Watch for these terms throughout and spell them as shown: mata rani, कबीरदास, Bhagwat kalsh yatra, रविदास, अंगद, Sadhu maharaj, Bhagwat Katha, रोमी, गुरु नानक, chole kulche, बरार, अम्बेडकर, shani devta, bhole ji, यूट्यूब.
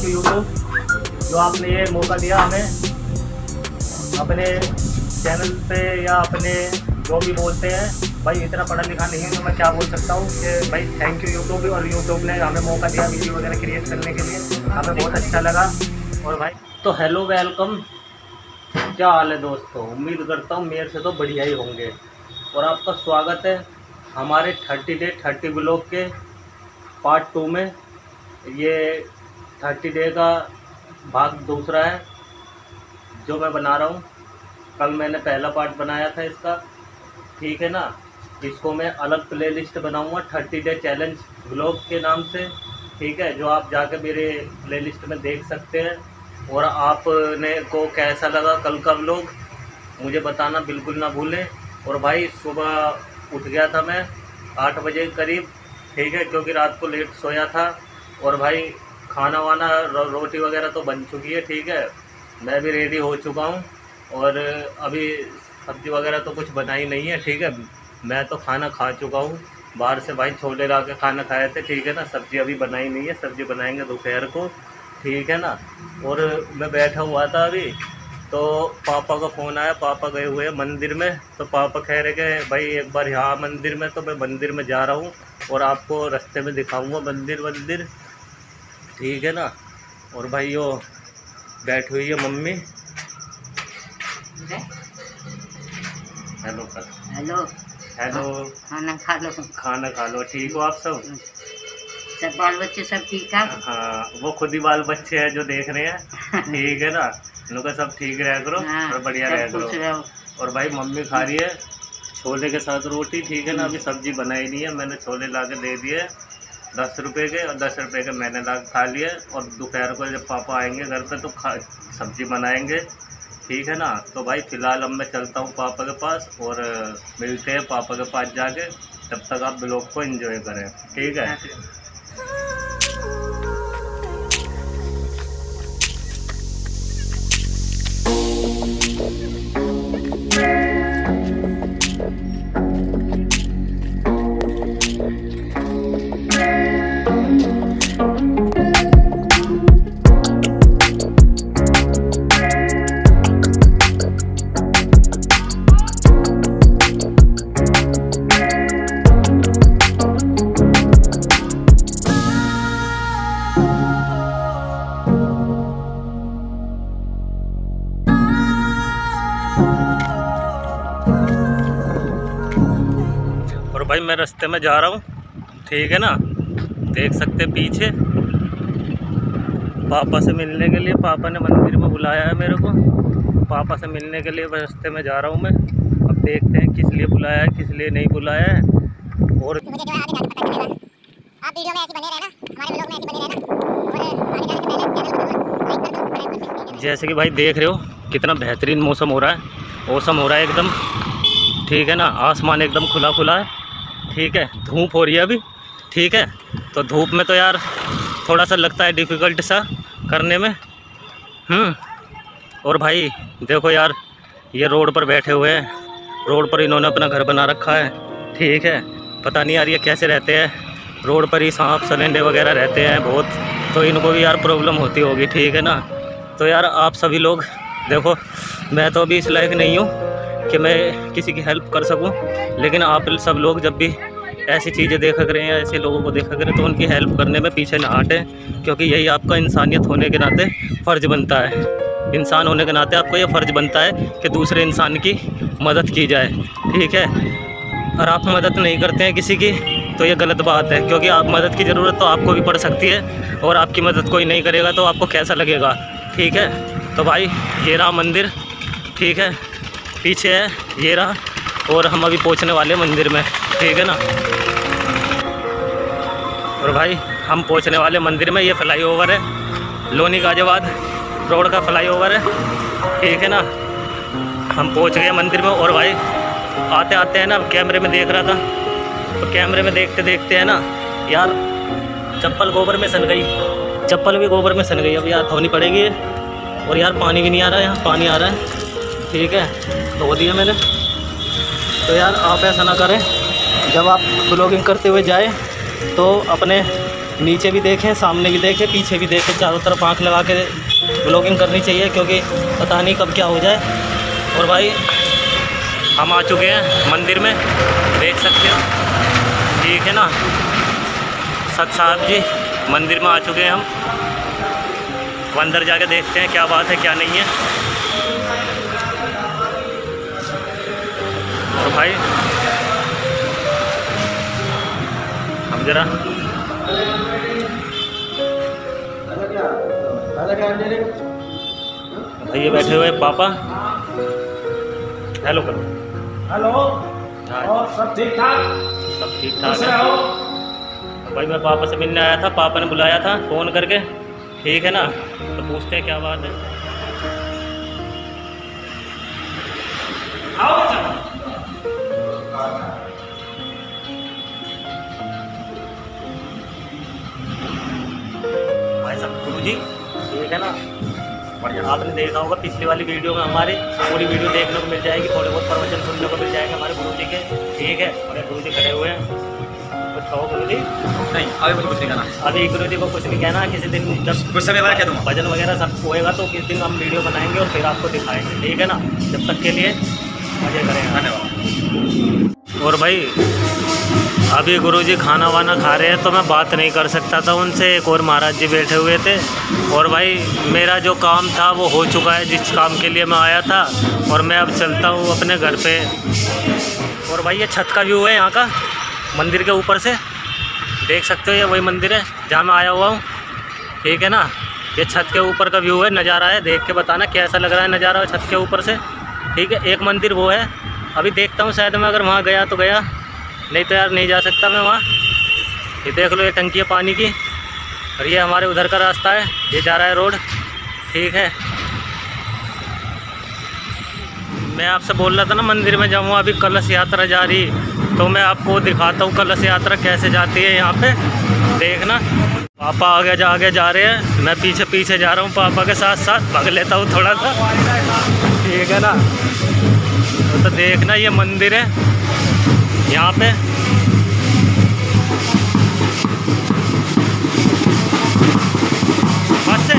Thank you यूट्यूब जो आपने ये मौका दिया हमें अपने चैनल पे या अपने जो भी बोलते हैं भाई इतना पढ़ा लिखा नहीं है तो मैं क्या बोल सकता हूँ कि भाई थैंक यू यूट्यूब और यूट्यूब ने हमें मौका दिया वीडियो वगैरह क्रिएट करने के लिए, हमें बहुत अच्छा लगा। और भाई तो हेलो वेलकम, क्या हाल है दोस्तों, उम्मीद करता हूँ मेरे से तो बढ़िया ही होंगे। और आपका स्वागत है हमारे 30 डे 30 ब्लॉग के पार्ट 2 में। ये 30 डे का भाग 2 है जो मैं बना रहा हूँ। कल मैंने पहला पार्ट बनाया था इसका, ठीक है ना। इसको मैं अलग प्लेलिस्ट बनाऊँगा 30 डे चैलेंज ब्लॉग के नाम से, ठीक है, जो आप जाके मेरे प्लेलिस्ट में देख सकते हैं। और आपने को कैसा लगा कल का ब्लॉग मुझे बताना बिल्कुल ना भूलें। और भाई सुबह उठ गया था मैं 8 बजे करीब, ठीक है, क्योंकि रात को लेट सोया था। और भाई खाना वाना रोटी वगैरह तो बन चुकी है, ठीक है, मैं भी रेडी हो चुका हूँ। और अभी सब्ज़ी वगैरह तो कुछ बनाई नहीं है, ठीक है, मैं तो खाना खा चुका हूँ बाहर से। भाई छोले ला के खाना खाए थे, ठीक है ना। सब्ज़ी अभी बनाई नहीं है, सब्ज़ी बनाएंगे दोपहर को, ठीक है ना। और मैं बैठा हुआ था अभी तो पापा का फ़ोन आया, पापा गए हुए हैं मंदिर में। तो पापा कह रहे कि भाई एक बार यहाँ मंदिर में, तो मैं मंदिर में जा रहा हूँ और आपको रास्ते में दिखाऊंगा मंदिर, ठीक है ना। और भाई वो बैठ हुई है मम्मी। हेलो हेलो हेलो, खाना खा लो, ठीक हो आप सब? बाल बच्चे सब ठीक है? हाँ, वो खुद ही बाल बच्चे हैं जो देख रहे हैं, ठीक है ना। लोग सब ठीक रह करो और बढ़िया रह करो। और भाई मम्मी खा रही है छोले के साथ रोटी, ठीक है ना। अभी सब्जी बनाई नहीं है, मैंने छोले ला के दे दिए 10 रुपए के, और 10 रुपए के मैंने ला खा लिए। और दोपहर को जब पापा आएंगे घर पे तो सब्जी बनाएंगे, ठीक है ना। तो भाई फ़िलहाल अब मैं चलता हूँ पापा के पास, और मिलते हैं पापा के पास जाके। तब तक आप ब्लॉग को एंजॉय करें, ठीक है। भाई मैं रास्ते में जा रहा हूँ, ठीक है ना, देख सकते पीछे। पापा से मिलने के लिए, पापा ने मंदिर में बुलाया है मेरे को, पापा से मिलने के लिए रास्ते में जा रहा हूँ मैं। अब देखते हैं किस लिए बुलाया है, किस लिए नहीं बुलाया है। और जैसे कि भाई देख रहे हो कितना बेहतरीन मौसम हो रहा है, मौसम हो रहा है एकदम, ठीक है ना। आसमान एकदम खुला खुला है, ठीक है। धूप हो रही है अभी, ठीक है। तो धूप में तो यार थोड़ा सा लगता है डिफ़िकल्ट सा करने में। और भाई देखो यार, ये रोड पर बैठे हुए हैं, रोड पर इन्होंने अपना घर बना रखा है, ठीक है। पता नहीं यार ये कैसे रहते हैं रोड पर, ही सांप सलेंडे वगैरह रहते हैं बहुत, तो इनको भी यार प्रॉब्लम होती होगी, ठीक है ना। तो यार आप सभी लोग देखो, मैं तो अभी इस लायक नहीं हूँ कि मैं किसी की हेल्प कर सकूं, लेकिन आप सब लोग जब भी ऐसी चीज़ें देखा करें या ऐसे लोगों को देखा करें तो उनकी हेल्प करने में पीछे ना हटें, क्योंकि यही आपका इंसानियत होने के नाते फ़र्ज़ बनता है। इंसान होने के नाते आपको ये फ़र्ज़ बनता है कि दूसरे इंसान की मदद की जाए, ठीक है। और आप मदद नहीं करते हैं किसी की तो ये गलत बात है, क्योंकि आप मदद की ज़रूरत तो आपको भी पड़ सकती है, और आपकी मदद कोई नहीं करेगा तो आपको कैसा लगेगा, ठीक है। तो भाई ये रहा मंदिर, ठीक है, पीछे है ये रहा, और हम अभी पहुंचने वाले मंदिर में, ठीक है ना। और भाई हम पहुंचने वाले मंदिर में, ये फ्लाईओवर है, लोनी गाजियाबाद रोड का फ्लाईओवर है, ठीक है ना। हम पहुंच गए मंदिर में। और भाई आते आते है ना, कैमरे में देख रहा था, तो कैमरे में देखते देखते है ना यार चप्पल गोबर में सन गई, चप्पल भी गोबर में सन गई, अब यार धोनी पड़ेगी। और यार पानी भी नहीं आ रहा है, यहाँ पानी आ रहा है, ठीक है, धो दिया मैंने। तो यार आप ऐसा ना करें, जब आप ब्लॉगिंग करते हुए जाए तो अपने नीचे भी देखें, सामने भी देखें, पीछे भी देखें, चारों तरफ आँख लगा के ब्लॉगिंग करनी चाहिए क्योंकि पता नहीं कब क्या हो जाए। और भाई हम आ चुके हैं मंदिर में, देख सकते हो, ठीक है ना। सत साहब जी मंदिर में आ चुके हैं हम, अंदर जाके देखते हैं क्या बात है क्या नहीं है। तो भाई हम जरा भैया बैठे हुए पापा, हेलो करो, हेलो। और सब ठीक ठाक, सब ठीक ठाक है। भाई मैं पापा से मिलने आया था, पापा ने बुलाया था फ़ोन करके, ठीक है ना। तो पूछते हैं क्या बात है। आओ बच्चा, गुरु जी ठीक है ना। बढ़िया, आपने देखा होगा पिछली वाली वीडियो में, हमारी पूरी वीडियो देखने को मिल जाएगी, थोड़े बहुत प्रवचन सुनने को मिल जाएंगे हमारे गुरु जी के, ठीक है। हमारे गुरु जी खड़े हुए हैं, कुछ कहो गुरु जी। नहीं अभी मुझे कुछ नहीं कहना, अभी गुरु जी को कुछ नहीं कहना। किसी दिन जब कुछ समय क्या दूँगा, भजन वगैरह सब होएगा तो किस दिन हम वीडियो बनाएंगे और फिर आपको दिखाएंगे, ठीक है ना। जब तक के लिए मज़े करेंगे, धन्यवाद। और भाई अभी गुरुजी खाना वाना खा रहे हैं तो मैं बात नहीं कर सकता था उनसे। एक और महाराज जी बैठे हुए थे। और भाई मेरा जो काम था वो हो चुका है, जिस काम के लिए मैं आया था, और मैं अब चलता हूँ अपने घर पे। और भाई ये छत का व्यू है यहाँ का, मंदिर के ऊपर से देख सकते हो। ये वही मंदिर है जहाँ मैं आया हुआ हूँ, ठीक है ना। ये छत के ऊपर का व्यू है, नज़ारा है, देख के बताना कैसा लग रहा है नज़ारा छत के ऊपर से, ठीक है। एक मंदिर वो है, अभी देखता हूँ, शायद मैं अगर वहाँ गया तो गया, नहीं तो यार नहीं जा सकता मैं वहाँ। ये देख लो, ये टंकी है पानी की, और ये हमारे उधर का रास्ता है, ये जा रहा है रोड, ठीक है। मैं आपसे बोल रहा था ना मंदिर में जाऊँ, अभी कलश यात्रा जा रही, तो मैं आपको दिखाता हूँ कलश यात्रा कैसे जाती है यहाँ पे, देखना। पापा आगे जा रहे हैं, मैं पीछे पीछे जा रहा हूँ, पापा के साथ साथ भाग लेता हूँ थोड़ा सा, ठीक है ना। तो देखना ये मंदिर है यहाँ पे, बस से।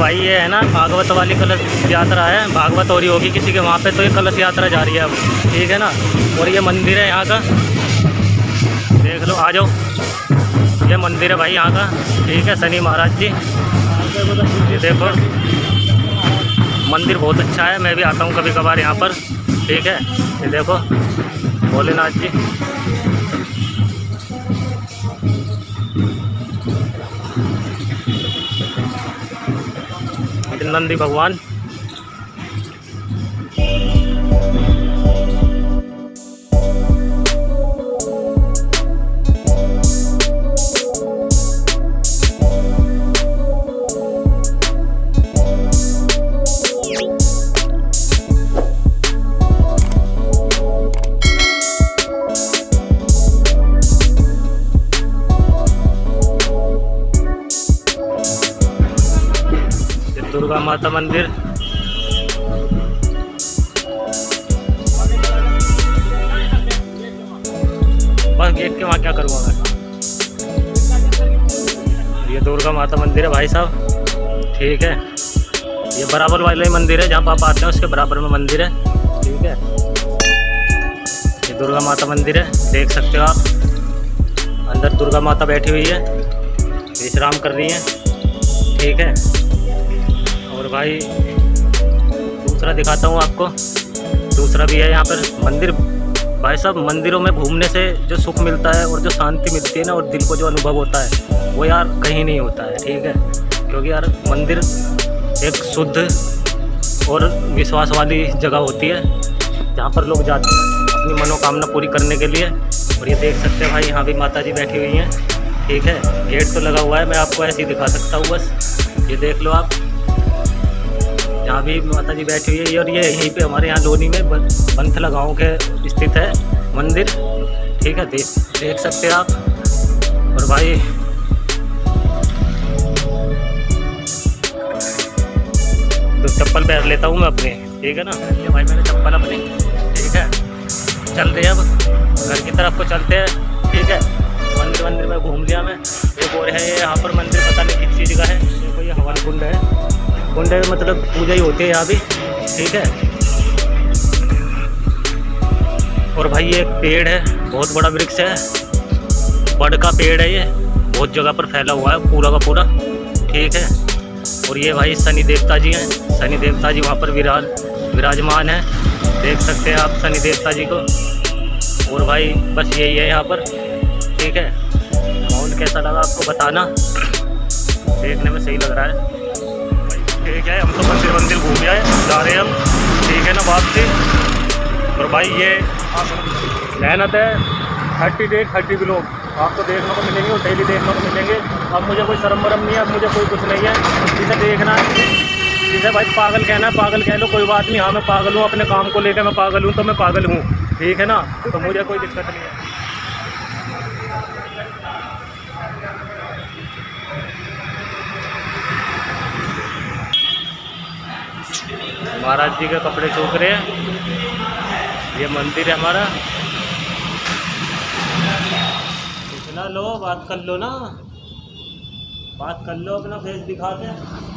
भाई ये है ना भागवत वाली कलश यात्रा है, भागवत हो रही होगी किसी के वहाँ पे, तो ये कलश यात्रा जा रही है अब, ठीक है ना। और ये मंदिर है यहाँ का, देख लो, आ जाओ, ये मंदिर है भाई यहाँ का, ठीक है। शनि महाराज जी ये देखो, मंदिर बहुत अच्छा है, मैं भी आता हूँ कभी कभार यहाँ पर, ठीक है। ये देखो भोलेनाथ जी, नंदी भगवान। दुर्गा माता मंदिर, बस गेट के वहाँ क्या करूँगा मैं। ये दुर्गा माता मंदिर है भाई साहब, ठीक है। ये बराबर वाले मंदिर है जहाँ पापा आते हैं, उसके बराबर में मंदिर है, ठीक है। ये दुर्गा माता मंदिर है, देख सकते हो आप, अंदर दुर्गा माता बैठी हुई है, विश्राम कर रही है, ठीक है। और भाई दूसरा दिखाता हूँ आपको, दूसरा भी है यहाँ पर मंदिर। भाई साहब मंदिरों में घूमने से जो सुख मिलता है और जो शांति मिलती है ना, और दिल को जो अनुभव होता है वो यार कहीं नहीं होता है, ठीक है। क्योंकि यार मंदिर एक शुद्ध और विश्वास वाली जगह होती है जहाँ पर लोग जाते हैं अपनी मनोकामना पूरी करने के लिए। और ये देख सकते हैं भाई, यहाँ भी माता जी बैठी हुई हैं, ठीक है। गेट तो लगा हुआ है, मैं आपको ऐसे ही दिखा सकता हूँ बस, ये देख लो आप, यहाँ भी माता जी बैठी हुई है। और ये यहीं पे हमारे यहाँ लोनी में बंथला गाँव के स्थित है मंदिर, ठीक है, देख सकते हैं आप। और भाई तो चप्पल पहन लेता हूँ मैं अपने, ठीक है ना, ये भाई मैंने चप्पल अपनी, ठीक है। चल रहे हैं अब घर की तरफ को चलते हैं, ठीक है। मंदिर मंदिर में घूम लिया मैं। एक और है यहाँ पर मंदिर, पता नहीं किस चीज़ का है, देखो ये हवन कुंड है, कुंड है मतलब पूजा ही होती है यहाँ भी, ठीक है। और भाई ये एक पेड़ है, बहुत बड़ा वृक्ष है, बड़ का पेड़ है, ये बहुत जगह पर फैला हुआ है पूरा का पूरा, ठीक है। और ये भाई शनि देवता जी हैं, शनि देवता जी वहाँ पर विराजमान है, देख सकते हैं आप शनि देवता जी को। और भाई बस यही है यहाँ पर, ठीक है। माहौल कैसा लगा आपको बताना, देखने में सही लग रहा है, ठीक है। हम तो मंदिर मंदिर घूम गए, जा रहे हैं हम, ठीक है ना, वापसी। और भाई ये मेहनत है, 30 डे 30 ब्लॉग आपको देखने को मिलेंगे और डेली देखने को मिलेंगे। अब मुझे कोई शर्म वरम नहीं है, अब मुझे कोई कुछ नहीं है, जिसे देखना है जिसे भाई पागल कहना है पागल कह लो, कोई बात नहीं। हाँ मैं पागल हूँ, अपने काम को लेकर मैं पागल हूँ तो मैं पागल हूँ, ठीक है ना, तो मुझे कोई दिक्कत नहीं है। महाराज जी के कपड़े सूख रहे हैं, ये मंदिर है हमारा। इतना लो, बात कर लो ना, बात कर लो, अपना फेस दिखाते हैं।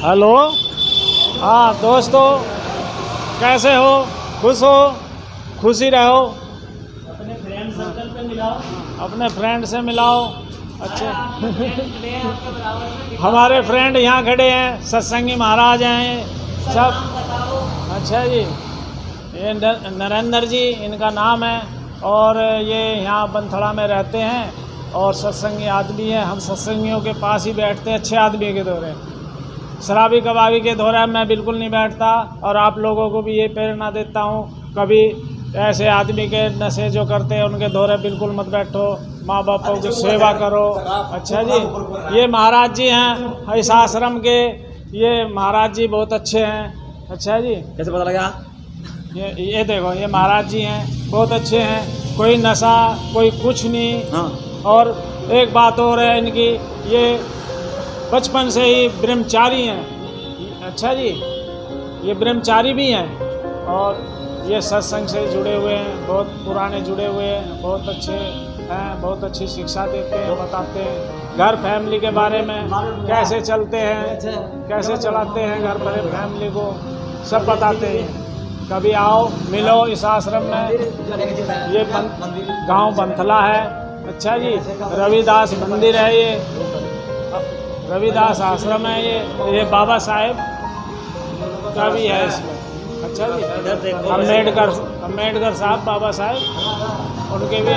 हेलो, हाँ दोस्तों, कैसे हो? खुश हो? खुशी रहो, अपने फ्रेंड सर्कल पे मिलाओ, अपने फ्रेंड से मिलाओ, अच्छा। हमारे फ्रेंड यहाँ खड़े हैं, सत्संगी महाराज हैं सब, अच्छा जी। ये नरेंद्र जी इनका नाम है, और ये यहाँ बंथड़ा में रहते हैं और सत्संगी आदमी है। हम सत्संगियों के पास ही बैठते हैं, अच्छे आदमी के दौरे, शराबी कबाबी के दौरे मैं बिल्कुल नहीं बैठता। और आप लोगों को भी ये प्रेरणा देता हूँ, कभी ऐसे आदमी के नशे जो करते हैं उनके दौरे बिल्कुल मत बैठो, माँ बापों की सेवा करो, अच्छा जी। ये महाराज जी हैं इस आश्रम के, ये महाराज जी बहुत अच्छे हैं, अच्छा जी। कैसे पता लगा? ये देखो, ये महाराज जी हैं, बहुत अच्छे हैं, कोई नशा कोई कुछ नहीं, हाँ। और एक बात और है इनकी, ये बचपन से ही ब्रह्मचारी हैं, अच्छा जी, ये ब्रह्मचारी भी हैं और ये सत्संग से जुड़े हुए हैं, बहुत पुराने जुड़े हुए हैं, बहुत अच्छे हैं, बहुत अच्छी शिक्षा देते हैं, बताते हैं घर फैमिली के बारे में, कैसे चलते हैं, कैसे चलाते हैं घर भरे फैमिली को, सब बताते हैं। कभी आओ, मिलो इस आश्रम में, ये गांव बंथला है, अच्छा जी। रविदास मंदिर है, ये रविदास आश्रम है, ये बाबा साहेब का भी है इसमें, अच्छा जी। अम्बेडकर साहब, बाबा साहेब उनके भी,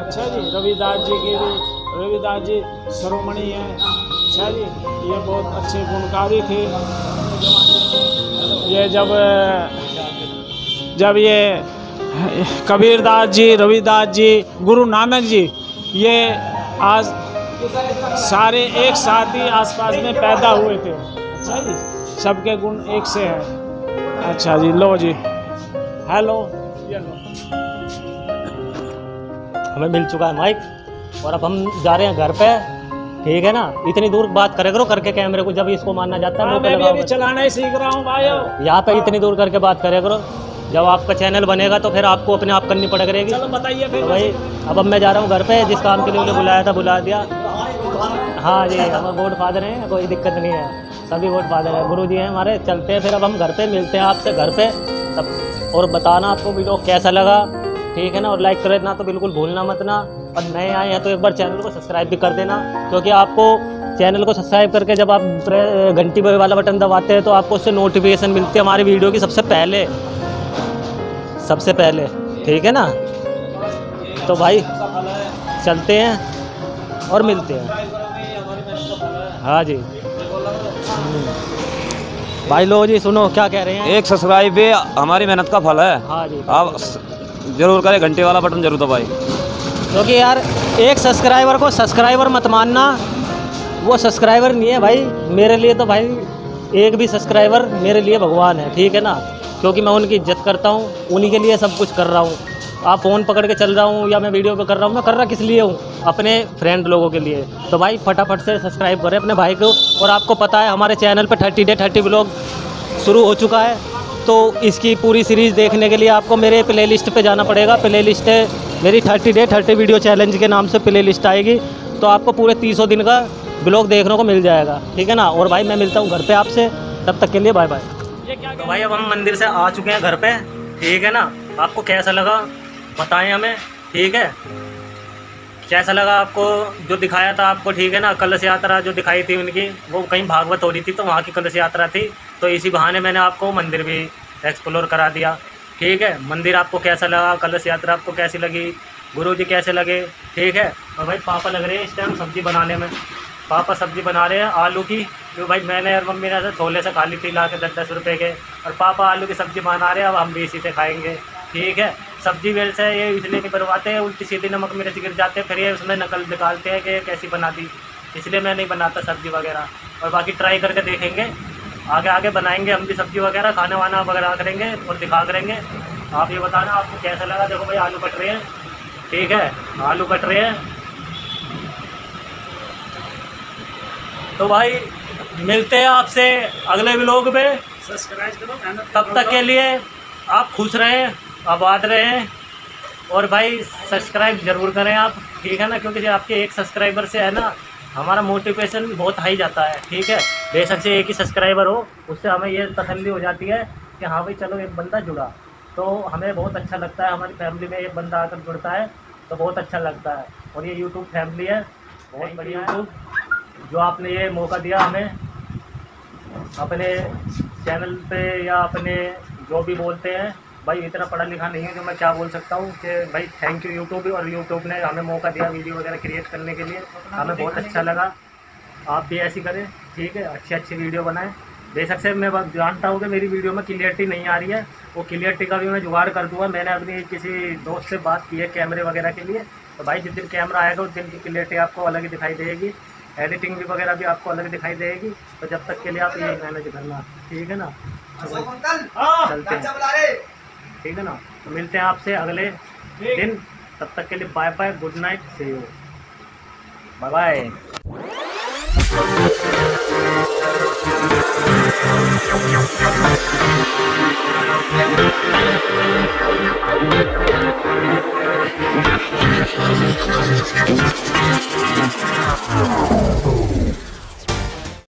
अच्छा जी। रविदास जी की भी, रविदास जी श्रोमणी हैं, अच्छा जी, ये बहुत अच्छे गुणकारी थे। ये जब ये कबीरदास जी, रविदास जी, गुरु नानक जी, ये आज सारे एक साथ ही आसपास में पैदा हुए थे, अच्छा जी, सबके गुण एक से हैं, अच्छा जी। लो जी, हेलो, हमें मिल चुका है माइक और अब हम जा रहे हैं घर पे, ठीक है ना। इतनी दूर बात करे करो करके कैमरे को, जब इसको मानना जाता है मैं भी चलाना ही सीख रहा हूँ भाई, यहाँ पे इतनी दूर करके बात करे करो। जब आपका चैनल बनेगा तो फिर आपको अपने आप करनी पड़ करेगी, बताइए फिर भाई। अब मैं जा रहा हूँ घर पे, जिस काम के लिए उन्हें बुलाया था बुला दिया, हाँ जी। हम गॉड फादर हैं, कोई दिक्कत नहीं है, सभी बहुत फादर है, गुरु जी हैं हमारे। चलते हैं फिर, अब हम घर पे मिलते हैं आपसे घर पे तब, और बताना आपको वीडियो कैसा लगा, ठीक है ना। और लाइक करना तो बिल्कुल भूलना मत ना, और नए आए हैं तो एक बार चैनल को सब्सक्राइब भी कर देना, क्योंकि आपको चैनल को सब्सक्राइब करके जब आप घंटी वाला बटन दबाते हैं तो आपको उससे नोटिफिकेशन मिलती है हमारी वीडियो की सबसे पहले, ठीक है ना। तो भाई चलते हैं और मिलते हैं, हाँ जी। भाई लोग जी सुनो क्या कह रहे हैं। एक सब्सक्राइब भी हमारी मेहनत का फल है। हाँ जी, आप जरूर करें, घंटे वाला बटन जरूर दबाएं। क्योंकि यार एक सब्सक्राइबर को सब्सक्राइबर मत मानना, वो सब्सक्राइबर नहीं है भाई। मेरे लिए तो भाई एक भी सब्सक्राइबर मेरे लिए भगवान है, ठीक है ना। क्योंकि मैं उनकी इज्जत करता हूँ, उन्हीं के लिए सब कुछ कर रहा हूँ। आप फ़ोन पकड़ के चल रहा हूँ या मैं वीडियो पे कर रहा हूँ, मैं कर रहा किस लिए हूँ? अपने फ्रेंड लोगों के लिए। तो भाई फटाफट से सब्सक्राइब करें अपने भाई को। और आपको पता है हमारे चैनल पे 30 डे 30 व्लॉग शुरू हो चुका है, तो इसकी पूरी सीरीज़ देखने के लिए आपको मेरे प्लेलिस्ट पे जाना पड़ेगा। प्लेलिस्ट है मेरी 30 डे 30 वीडियो चैलेंज के नाम से प्लेलिस्ट आएगी, तो आपको पूरे 300 दिन का ब्लॉग देखने को मिल जाएगा, ठीक है ना। और भाई मैं मिलता हूँ घर पे आपसे, तब तक के लिए बाय बाय। तो भाई अब हम मंदिर से आ चुके हैं घर पे, ठीक है ना। आपको कैसा लगा बताएं हमें, ठीक है। कैसा लगा आपको जो दिखाया था आपको, ठीक है ना। कलश यात्रा जो दिखाई थी उनकी, वो कहीं भागवत हो रही थी, तो वहाँ की कलश यात्रा थी। तो इसी बहाने मैंने आपको मंदिर भी एक्सप्लोर करा दिया, ठीक है। मंदिर आपको कैसा लगा, कलश यात्रा आपको कैसी लगी, गुरु जी कैसे लगे, ठीक है। और भाई पापा लग रहे हैं इस टाइम सब्ज़ी बनाने में, पापा सब्ज़ी बना रहे हैं आलू की। तो भाई मैंने और मम्मी ने छोले से खा ली थी ला के 10-10 रुपये के, और पापा आलू की सब्ज़ी बना रहे हैं। अब हम भी इसी से खाएँगे, ठीक है। सब्ज़ी वेल से ये इसलिए नहीं बनवाते हैं, उल्टी सीधी नमक मिर्च गिर जाते हैं, फिर ये उसमें नकल निकालते हैं कि कैसी बना दी। इसलिए मैं नहीं बनाता सब्ज़ी वगैरह। और बाकी ट्राई करके देखेंगे, आगे आगे बनाएंगे हम भी सब्ज़ी वगैरह, खाना वाना वगैरह करेंगे और दिखा करेंगे। आप ये बताना आपको कैसा लगा। देखो भाई आलू कट रहे हैं, ठीक है, आलू कट रहे हैं। तो भाई मिलते हैं आपसे अगले व्लॉग में, तब तक के लिए आप खुश रहें, आबाद रहें। और भाई सब्सक्राइब जरूर करें आप, ठीक है ना। क्योंकि आपके एक सब्सक्राइबर से है ना हमारा मोटिवेशन बहुत हाई जाता है, ठीक है। बेशक से एक ही सब्सक्राइबर हो, उससे हमें ये तसल्ली हो जाती है कि हाँ भाई चलो एक बंदा जुड़ा, तो हमें बहुत अच्छा लगता है। हमारी फैमिली में एक बंदा आकर जुड़ता है तो बहुत अच्छा लगता है। और ये यूट्यूब फैमिली है बहुत बढ़िया है, जो आपने ये मौका दिया हमें अपने चैनल पे, या अपने जो भी बोलते हैं। भाई इतना पढ़ा लिखा नहीं है कि मैं क्या बोल सकता हूँ कि भाई थैंक यू यूट्यूब। और यूट्यूब ने हमें मौका दिया वीडियो वगैरह क्रिएट करने के लिए, हमें बहुत अच्छा लगा। आप भी ऐसी करें, ठीक है, अच्छी अच्छी वीडियो बनाएं। बेशक से मैं जानता हूँ कि मेरी वीडियो में क्लियरिटी नहीं आ रही है, वो क्लियरिटी का भी मैं जुगाड़ कर दूँगा। मैंने अपनी किसी दोस्त से बात की है कैमरे वगैरह के लिए, तो भाई जिस दिन कैमरा आएगा उस दिन की क्लियरिटी आपको अलग ही दिखाई देगी, एडिटिंग भी वगैरह भी आपको अलग दिखाई देगी। तो जब तक के लिए आप ये मैनेज करना, ठीक है ना। चलते हैं, ठीक है ना। तो मिलते हैं आपसे अगले दिन, तब तक के लिए bye bye, good night, see you, bye bye.